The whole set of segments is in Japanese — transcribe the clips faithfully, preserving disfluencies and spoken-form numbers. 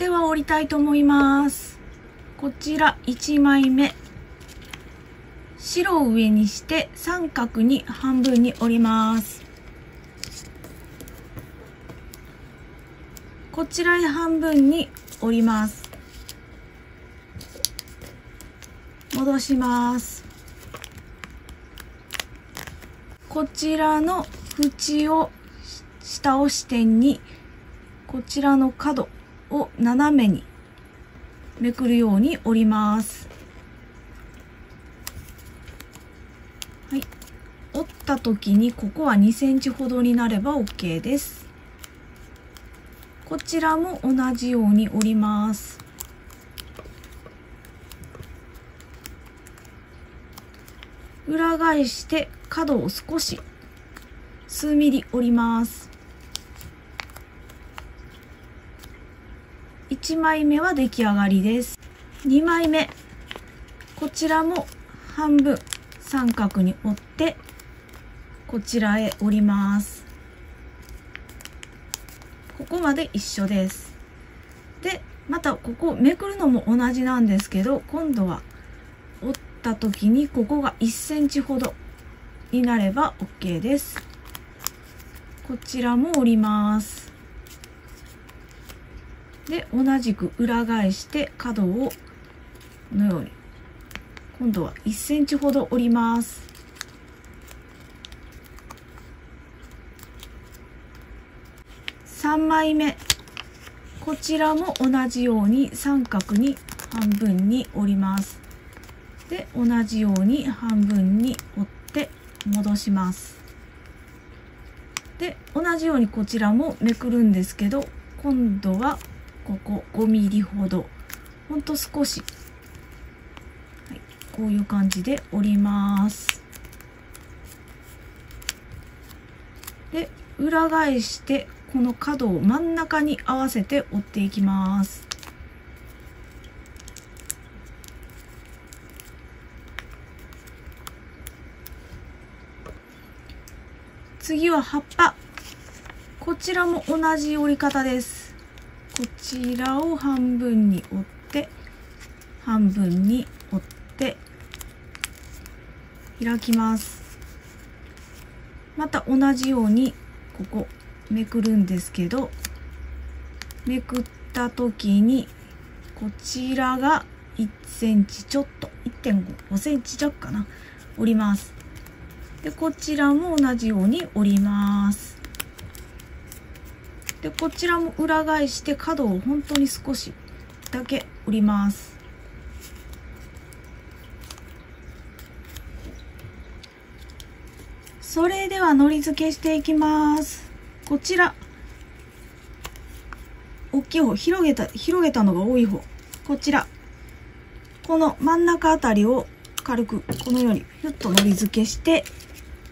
では折りたいと思います。こちらいちまいめ。白を上にして三角に半分に折ります。こちらへ半分に折ります。戻します。こちらの縁を下を支点に、こちらの角を斜めにめくるように折ります。はい、折った時にここはにセンチほどになれば OK です。こちらも同じように折ります。裏返して角を少し数ミリ折ります。いちまいめは出来上がりです。にまいめ。こちらも半分三角に折ってこちらへ折ります。ここまで一緒です。で、またここめくるのも同じなんですけど、今度は折ってた時にここがいちセンチほどになれば OK です。こちらも折ります。で、同じく裏返して角をこのように今度はいちセンチほど折ります。さんまいめ。こちらも同じように三角に半分に折ります。で、同じように半分に折って戻します。で、同じようにこちらもめくるんですけど、今度はここごミリほど、ほんと少し、はい、こういう感じで折ります。で、裏返してこの角を真ん中に合わせて折っていきます。次は葉っぱ。こちらも同じ折り方です。こちらを半分に折って、半分に折って、開きます。また同じように、ここめくるんですけど、めくった時に、こちらがいちセンチちょっと、いってんごセンチ弱かな、折ります。で、こちらも同じように折ります。で、こちらも裏返して角を本当に少しだけ折ります。それではのり付けしていきます。こちら、大きい方、広げた、広げたのが多い方。こちら、この真ん中あたりを軽くこのようにふっとのり付けして、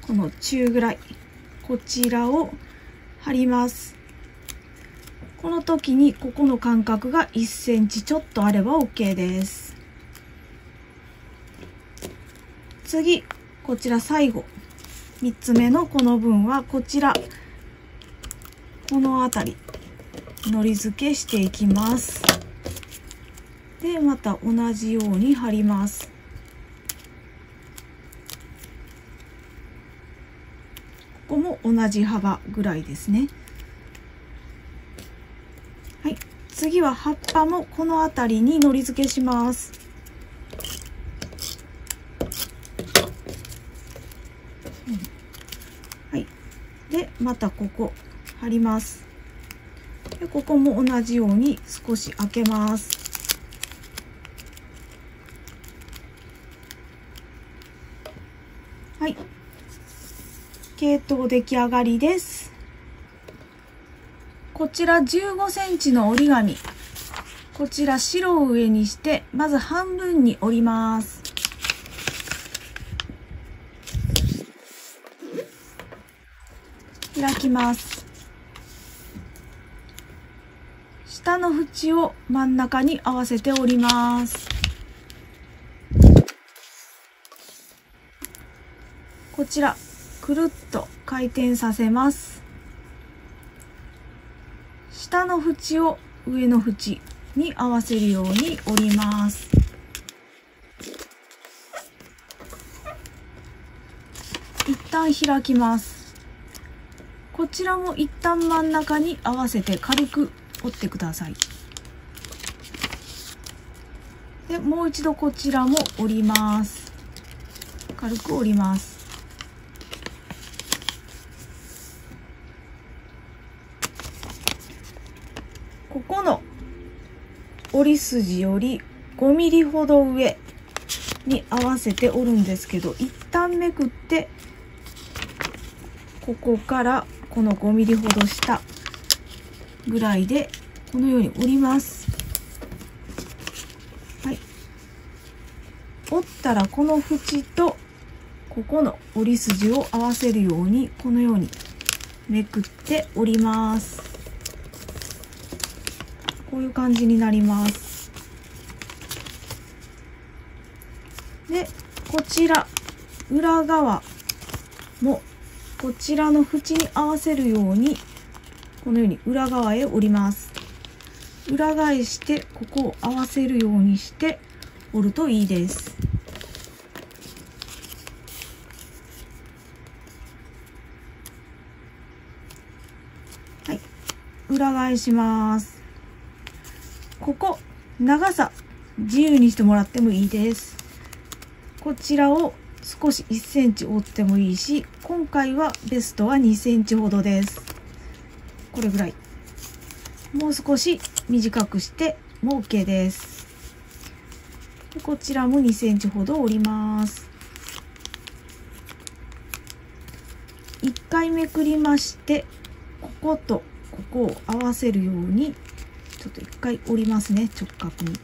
この中ぐらい、こちらを貼ります。この時にここの間隔がいちセンチちょっとあれば OK です。次、こちら最後、みっつめのこの分はこちら、このあたり、のり付けしていきます。で、また同じように貼ります。ここも同じ幅ぐらいですね。はい、次は葉っぱもこの辺りにのり付けします。うん、はい、でまたここ貼ります。でここも同じように少し開けます。はい。系統出来上がりです。こちらじゅうごセンチの折り紙。こちら白を上にして、まず半分に折ります。開きます。下の縁を真ん中に合わせて折ります。こちら。くるっと回転させます。下の縁を上の縁に合わせるように折ります。一旦開きます。こちらも一旦真ん中に合わせて軽く折ってください。で、もう一度こちらも折ります。軽く折ります。ここの折り筋よりごミリほど上に合わせて折るんですけど、一旦めくってここからこのごミリほど下ぐらいでこのように折ります。はい、折ったらこの縁とここの折り筋を合わせるようにこのようにめくって折ります。こういう感じになります。で、こちら裏側もこちらの縁に合わせるようにこのように裏側へ折ります。裏返してここを合わせるようにして折るといいです。はい、裏返します。ここ長さ自由にしてもらってもいいです。こちらを少しいっセンチ折ってもいいし、今回はベストはにセンチほどです。これぐらい、もう少し短くしても OK です。でこちらもにセンチほど折ります。いっかいめくりまして、こことここを合わせるようにちょっと一回折りますね、直角に。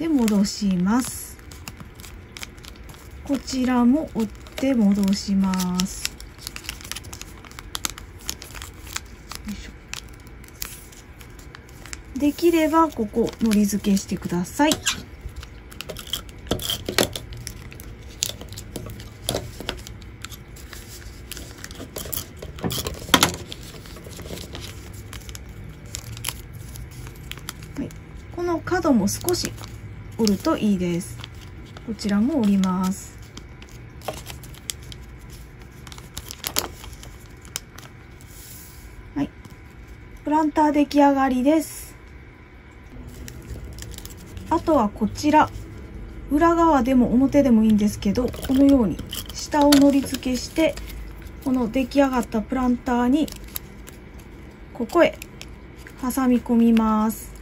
で、戻します。こちらも折って戻します。よいしょ。できればここのり付けしてください。角も少し折るといいです。こちらも折ります。はい、プランター出来上がりです。あとはこちら裏側でも表でもいいんですけど、このように下をのり付けして、この出来上がったプランターにここへ挟み込みます。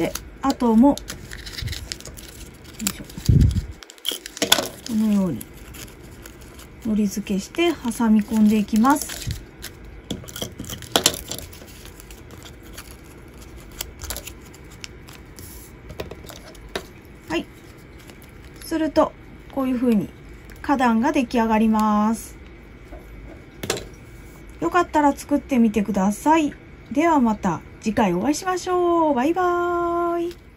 で、あともこのようにのり付けして挟み込んでいきます。はい、するとこういうふうに花壇が出来上がります。よかったら作ってみてください。ではまた次回お会いしましょう。バイバーイ。